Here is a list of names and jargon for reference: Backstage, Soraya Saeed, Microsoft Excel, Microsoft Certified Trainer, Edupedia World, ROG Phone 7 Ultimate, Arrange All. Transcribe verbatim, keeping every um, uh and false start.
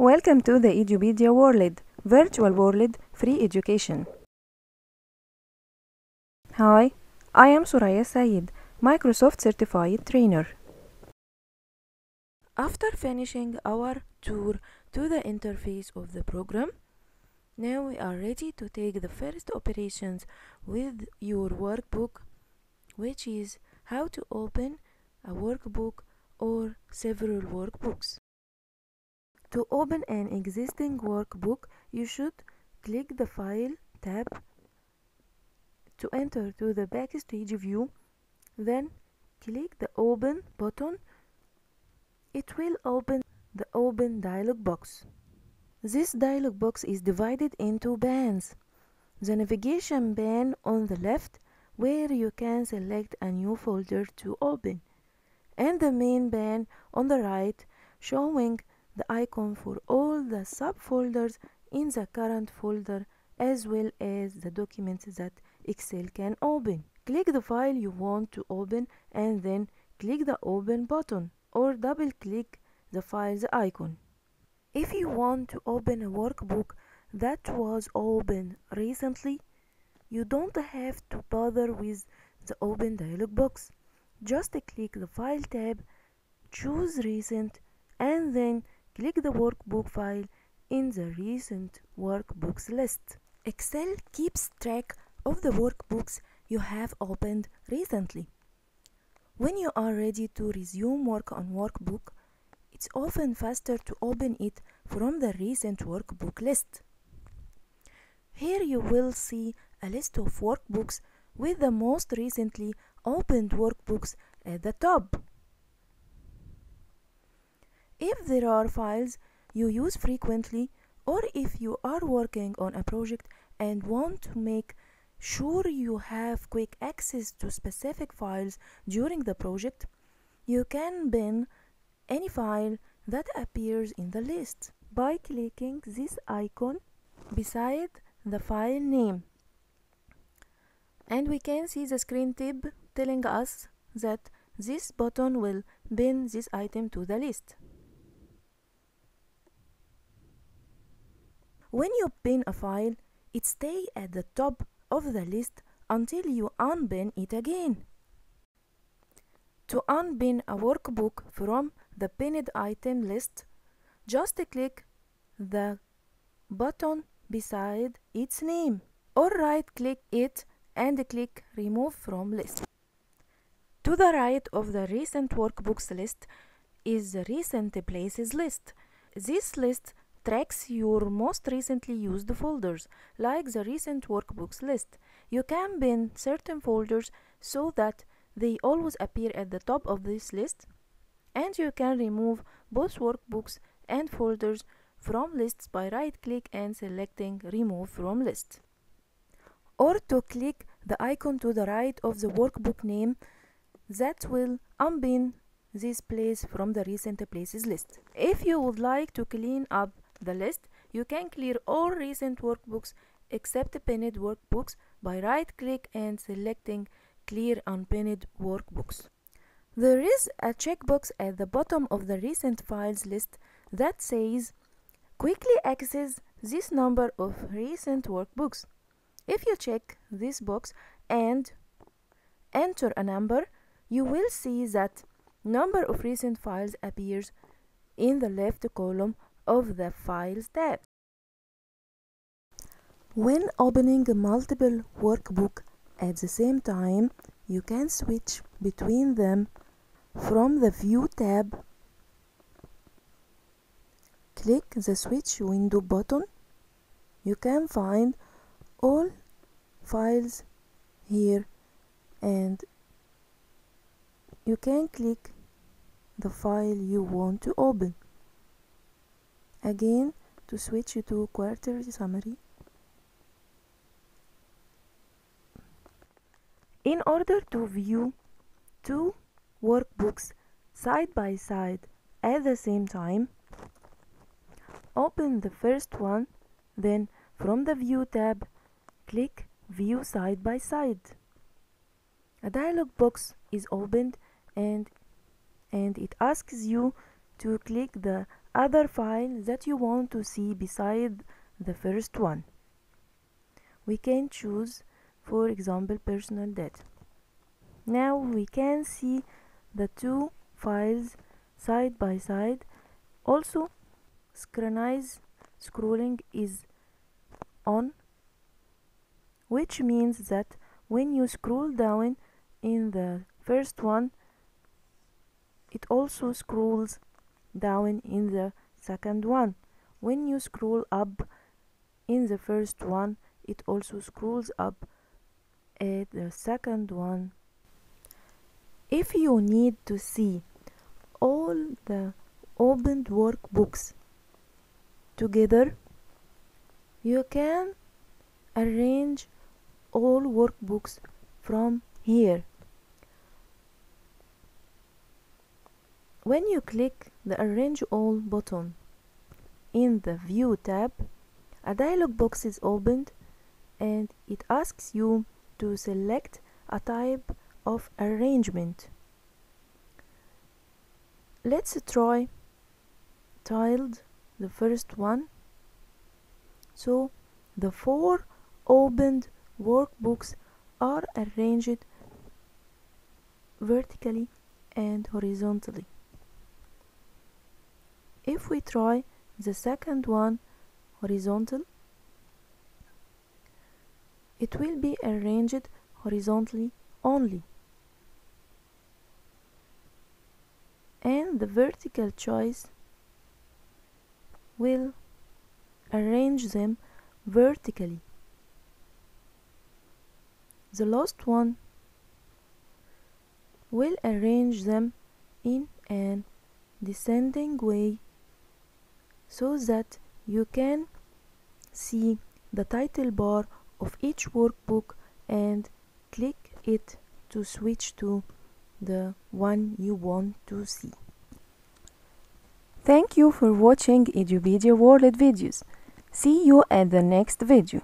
Welcome to the Edupedia World, virtual world, free education. Hi, I am Soraya Saeed, Microsoft Certified Trainer. After finishing our tour to the interface of the program, now we are ready to take the first operations with your workbook, which is how to open a workbook or several workbooks. To open an existing workbook, you should click the File tab to enter to the Backstage view, then click the Open button. It will open the Open dialog box. This dialog box is divided into bands. The navigation band on the left, where you can select a new folder to open, and the main band on the right, showing the icon for all the subfolders in the current folder as well as the documents that Excel can open. Click the file you want to open and then click the Open button or double click the file's icon. If you want to open a workbook that was opened recently, you don't have to bother with the Open dialog box. Just click the File tab, choose Recent, and then click the workbook file in the Recent Workbooks list. Excel keeps track of the workbooks you have opened recently. When you are ready to resume work on workbook, it's often faster to open it from the Recent Workbook list. Here you will see a list of workbooks with the most recently opened workbooks at the top. If there are files you use frequently, or if you are working on a project and want to make sure you have quick access to specific files during the project, you can bin any file that appears in the list by clicking this icon beside the file name. And we can see the screen tab telling us that this button will bin this item to the list. When you bin a file, it stays at the top of the list until you unbin it again. To unbin a workbook from the pinned item list, just click the button beside its name or right-click it and click Remove from List. To the right of the Recent Workbooks list is the Recent Places list. This list tracks your most recently used folders, like the Recent Workbooks list. You can bin certain folders so that they always appear at the top of this list, and you can remove both workbooks and folders from lists by right-click and selecting Remove from List. Or to click the icon to the right of the workbook name that will unbin this place from the Recent Places list. If you would like to clean up the list, you can clear all recent workbooks except pinned workbooks by right click and selecting Clear Unpinned Workbooks. There is a checkbox at the bottom of the Recent Files list that says Quickly access this number of recent workbooks. If you check this box and enter a number, you will see that number of recent files appears in the left column of the Files tab. When opening multiple workbooks at the same time, you can switch between them from the View tab. Click the Switch Window button. You can find all files here, and you can click the file you want to open. Again, to switch to Quarterly Summary. In order to view two workbooks side by side at the same time, open the first one, then from the View tab, click View Side by Side. A dialog box is opened and and it asks you to click the other file that you want to see beside the first one. We can choose, for example, personal data. Now we can see the two files side by side. Also, synchronize scrolling is on, which means that when you scroll down in the first one, it also scrolls down in the second one. When you scroll up in the first one, it also scrolls up at the second one. If you need to see all the opened workbooks together, you can arrange all workbooks from here. When you click the Arrange All button in the View tab, a dialog box is opened and it asks you to select a type of arrangement. Let's try tiled, the first one. So the four opened workbooks are arranged vertically and horizontally. If we try the second one horizontal, it will be arranged horizontally only, and the vertical choice will arrange them vertically. The last one will arrange them in an descending way, so that you can see the title bar of each workbook and click it to switch to the one you want to see. Thank you for watching Edupedia World videos. See you at the next video.